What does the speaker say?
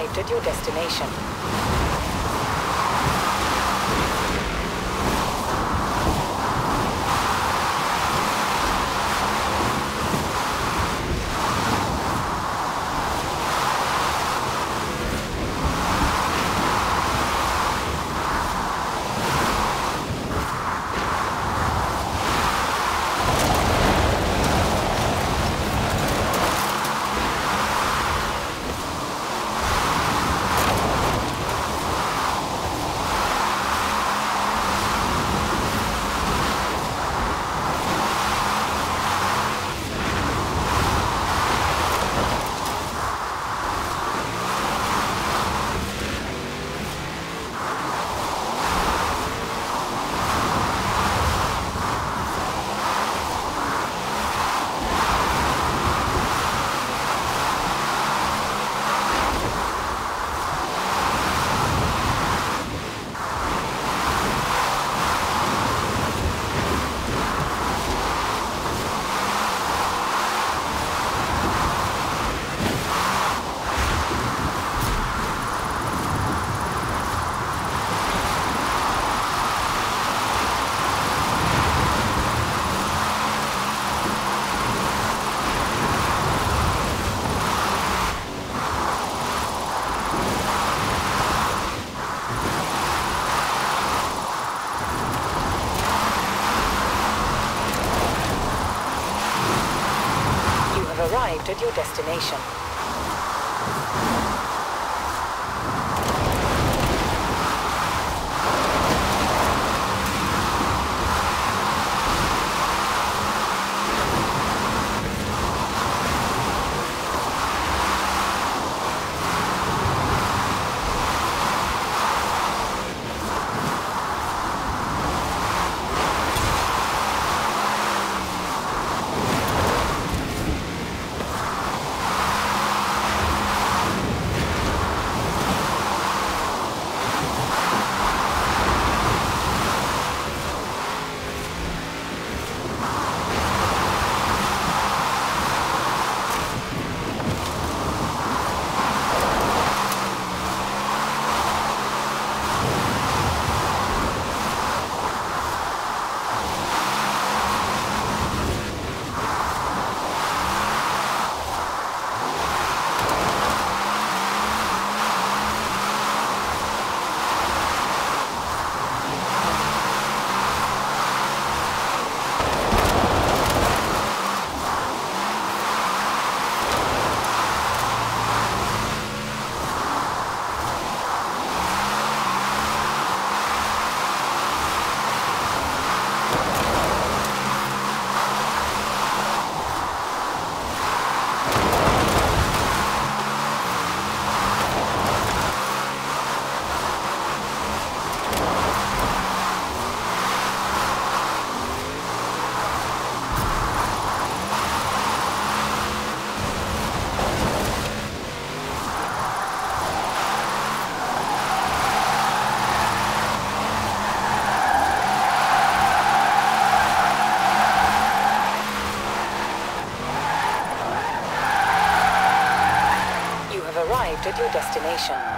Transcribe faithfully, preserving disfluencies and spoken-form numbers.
arrived at your destination. Arrived at your destination. At your destination.